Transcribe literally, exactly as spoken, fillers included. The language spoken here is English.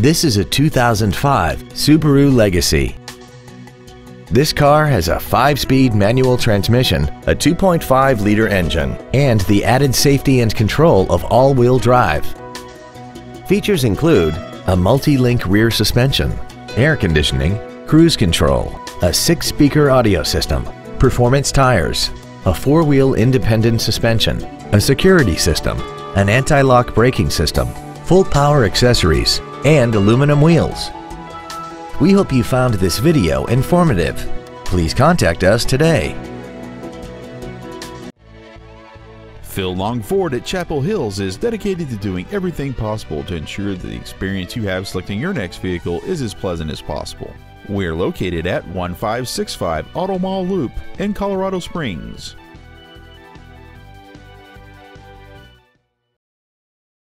This is a two thousand five Subaru Legacy. This car has a five-speed manual transmission, a two point five liter engine, and the added safety and control of all-wheel drive. Features include a multi-link rear suspension, air conditioning, cruise control, a six-speaker audio system, performance tires, a four-wheel independent suspension, a security system, an anti-lock braking system, full power accessories, and aluminum wheels. We hope you found this video informative. Please contact us today. Phil Long Ford at Chapel Hills is dedicated to doing everything possible to ensure that the experience you have selecting your next vehicle is as pleasant as possible. We're located at fifteen sixty-five Auto Mall Loop in Colorado Springs.